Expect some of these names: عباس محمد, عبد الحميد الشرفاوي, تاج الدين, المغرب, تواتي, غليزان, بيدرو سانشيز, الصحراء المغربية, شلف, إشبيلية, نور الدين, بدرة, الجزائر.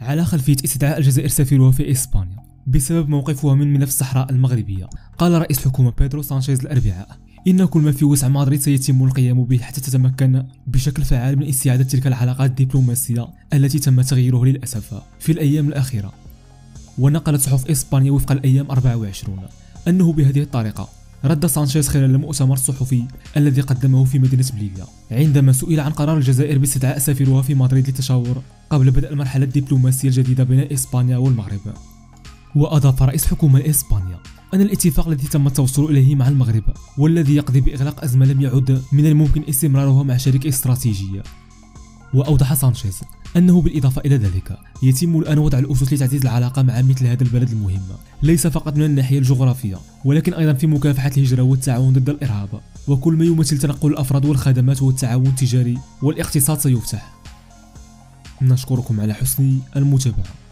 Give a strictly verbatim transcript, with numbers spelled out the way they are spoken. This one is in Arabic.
على خلفية استدعاء الجزائر سفيرها في إسبانيا بسبب موقفها من ملف الصحراء المغربية. قال رئيس الحكومة بيدرو سانشيز الأربعاء إن كل ما في وسع مدريد سيتم القيام به حتى تتمكن بشكل فعال من استعادة تلك العلاقات الدبلوماسية التي تم تغييره للأسف في الأيام الأخيرة. ونقلت صحف إسبانيا وفق الأيام أربعة وعشرين أنه بهذه الطريقة رد سانشيز خلال المؤتمر الصحفي الذي قدمه في مدينة إشبيلية عندما سئل عن قرار الجزائر باستدعاء سفيرها في مدريد للتشاور قبل بدء المرحلة الدبلوماسية الجديدة بين إسبانيا والمغرب. وأضاف رئيس حكومة إسبانيا أن الاتفاق الذي تم التوصل إليه مع المغرب والذي يقضي بإغلاق أزمة لم يعد من الممكن استمرارها مع شريك استراتيجي. وأوضح سانشيز أنه بالإضافة إلى ذلك يتم الآن وضع الأسس لتعزيز العلاقة مع مثل هذا البلد المهم ليس فقط من الناحية الجغرافية ولكن أيضا في مكافحة الهجرة والتعاون ضد الإرهاب، وكل ما يمثل تنقل الأفراد والخدمات والتعاون التجاري والاقتصاد سيفتح. نشكركم على حسن المتابعة.